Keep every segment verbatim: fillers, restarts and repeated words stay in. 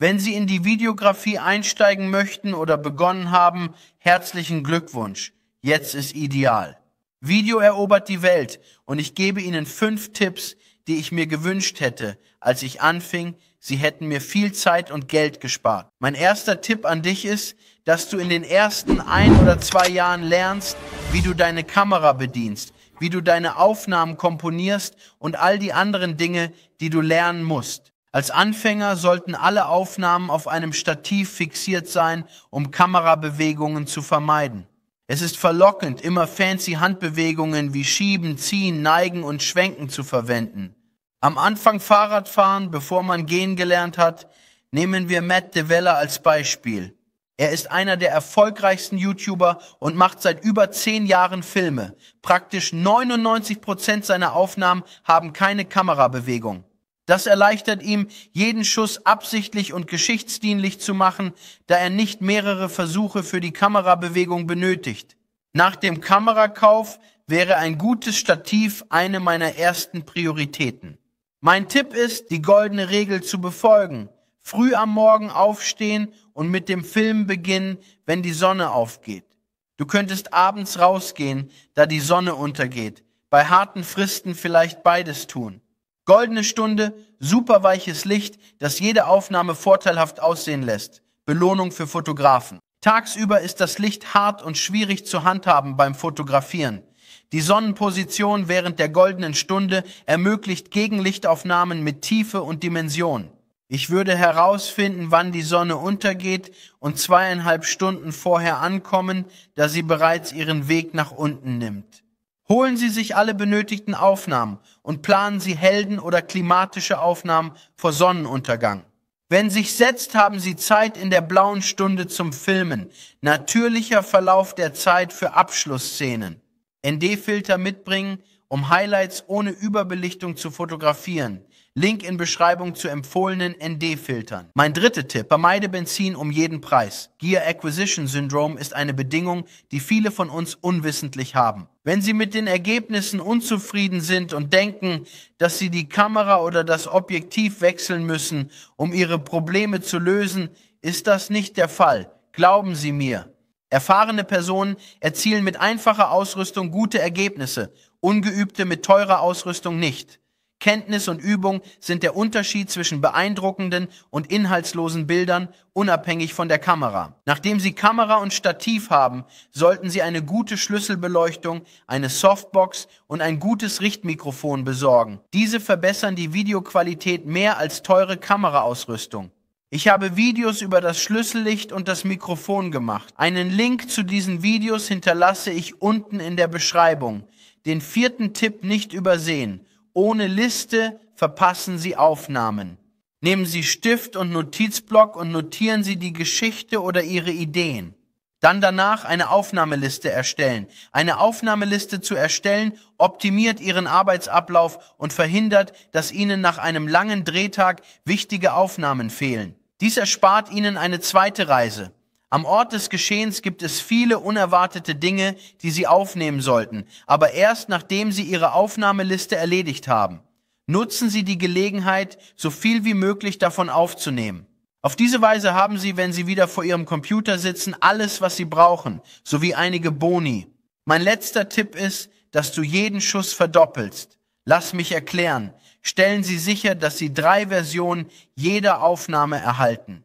Wenn Sie in die Videografie einsteigen möchten oder begonnen haben, herzlichen Glückwunsch. Jetzt ist ideal. Video erobert die Welt und ich gebe Ihnen fünf Tipps, die ich mir gewünscht hätte, als ich anfing. Sie hätten mir viel Zeit und Geld gespart. Mein erster Tipp an dich ist, dass du in den ersten ein oder zwei Jahren lernst, wie du deine Kamera bedienst, wie du deine Aufnahmen komponierst und all die anderen Dinge, die du lernen musst. Als Anfänger sollten alle Aufnahmen auf einem Stativ fixiert sein, um Kamerabewegungen zu vermeiden. Es ist verlockend, immer fancy Handbewegungen wie Schieben, Ziehen, Neigen und Schwenken zu verwenden. Am Anfang Fahrradfahren, bevor man gehen gelernt hat, nehmen wir Matt DeVella als Beispiel. Er ist einer der erfolgreichsten YouTuber und macht seit über zehn Jahren Filme. Praktisch neunundneunzig Prozent seiner Aufnahmen haben keine Kamerabewegung. Das erleichtert ihm, jeden Schuss absichtlich und geschichtsdienlich zu machen, da er nicht mehrere Versuche für die Kamerabewegung benötigt. Nach dem Kamerakauf wäre ein gutes Stativ eine meiner ersten Prioritäten. Mein Tipp ist, die goldene Regel zu befolgen. Früh am Morgen aufstehen und mit dem Filmen beginnen, wenn die Sonne aufgeht. Du könntest abends rausgehen, da die Sonne untergeht. Bei harten Fristen vielleicht beides tun. Goldene Stunde, super weiches Licht, das jede Aufnahme vorteilhaft aussehen lässt. Belohnung für Fotografen. Tagsüber ist das Licht hart und schwierig zu handhaben beim Fotografieren. Die Sonnenposition während der goldenen Stunde ermöglicht Gegenlichtaufnahmen mit Tiefe und Dimension. Ich würde herausfinden, wann die Sonne untergeht und zweieinhalb Stunden vorher ankommen, da sie bereits ihren Weg nach unten nimmt. Holen Sie sich alle benötigten Aufnahmen und planen Sie Helden- oder klimatische Aufnahmen vor Sonnenuntergang. Wenn sich setzt, haben Sie Zeit in der blauen Stunde zum Filmen. Natürlicher Verlauf der Zeit für Abschlussszenen. N D-Filter mitbringen, um Highlights ohne Überbelichtung zu fotografieren. Link in Beschreibung zu empfohlenen N D-Filtern. Mein dritter Tipp: Vermeide Benzin um jeden Preis. Gear Acquisition Syndrome ist eine Bedingung, die viele von uns unwissentlich haben. Wenn Sie mit den Ergebnissen unzufrieden sind und denken, dass Sie die Kamera oder das Objektiv wechseln müssen, um Ihre Probleme zu lösen, ist das nicht der Fall. Glauben Sie mir. Erfahrene Personen erzielen mit einfacher Ausrüstung gute Ergebnisse, Ungeübte mit teurer Ausrüstung nicht. Kenntnis und Übung sind der Unterschied zwischen beeindruckenden und inhaltslosen Bildern, unabhängig von der Kamera. Nachdem Sie Kamera und Stativ haben, sollten Sie eine gute Schlüsselbeleuchtung, eine Softbox und ein gutes Richtmikrofon besorgen. Diese verbessern die Videoqualität mehr als teure Kameraausrüstung. Ich habe Videos über das Schlüssellicht und das Mikrofon gemacht. Einen Link zu diesen Videos hinterlasse ich unten in der Beschreibung. Den vierten Tipp nicht übersehen. Ohne Liste verpassen Sie Aufnahmen. Nehmen Sie Stift und Notizblock und notieren Sie die Geschichte oder Ihre Ideen. Dann danach eine Aufnahmeliste erstellen. Eine Aufnahmeliste zu erstellen optimiert Ihren Arbeitsablauf und verhindert, dass Ihnen nach einem langen Drehtag wichtige Aufnahmen fehlen. Dies erspart Ihnen eine zweite Reise. Am Ort des Geschehens gibt es viele unerwartete Dinge, die Sie aufnehmen sollten, aber erst nachdem Sie Ihre Aufnahmeliste erledigt haben. Nutzen Sie die Gelegenheit, so viel wie möglich davon aufzunehmen. Auf diese Weise haben Sie, wenn Sie wieder vor Ihrem Computer sitzen, alles, was Sie brauchen, sowie einige Boni. Mein letzter Tipp ist, dass du jeden Schuss verdoppelst. Lass mich erklären. Stellen Sie sicher, dass Sie drei Versionen jeder Aufnahme erhalten.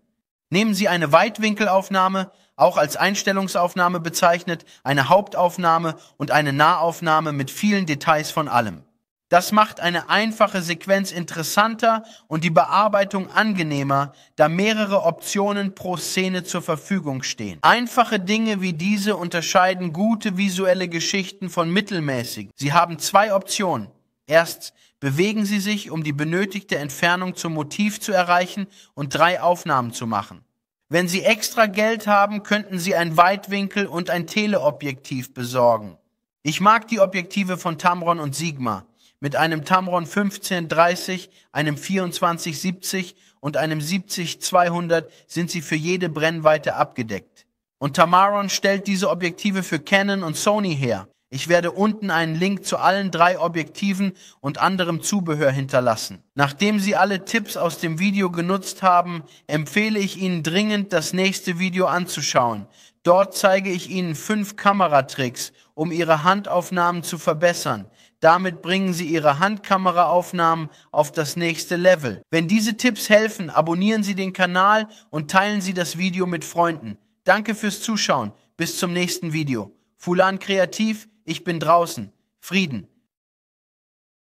Nehmen Sie eine Weitwinkelaufnahme, auch als Einstellungsaufnahme bezeichnet, eine Hauptaufnahme und eine Nahaufnahme mit vielen Details von allem. Das macht eine einfache Sequenz interessanter und die Bearbeitung angenehmer, da mehrere Optionen pro Szene zur Verfügung stehen. Einfache Dinge wie diese unterscheiden gute visuelle Geschichten von mittelmäßig. Sie haben zwei Optionen. Erstens, bewegen Sie sich, um die benötigte Entfernung zum Motiv zu erreichen und drei Aufnahmen zu machen. Wenn Sie extra Geld haben, könnten Sie ein Weitwinkel- und ein Teleobjektiv besorgen. Ich mag die Objektive von Tamron und Sigma. Mit einem Tamron fünfzehn dreißig, einem vierundzwanzig siebzig und einem siebzig zweihundert sind sie für jede Brennweite abgedeckt. Und Tamron stellt diese Objektive für Canon und Sony her. Ich werde unten einen Link zu allen drei Objektiven und anderem Zubehör hinterlassen. Nachdem Sie alle Tipps aus dem Video genutzt haben, empfehle ich Ihnen dringend, das nächste Video anzuschauen. Dort zeige ich Ihnen fünf Kameratricks, um Ihre Handaufnahmen zu verbessern. Damit bringen Sie Ihre Handkameraaufnahmen auf das nächste Level. Wenn diese Tipps helfen, abonnieren Sie den Kanal und teilen Sie das Video mit Freunden. Danke fürs Zuschauen. Bis zum nächsten Video. Fulaan Kreativ. Ich bin draußen. Frieden.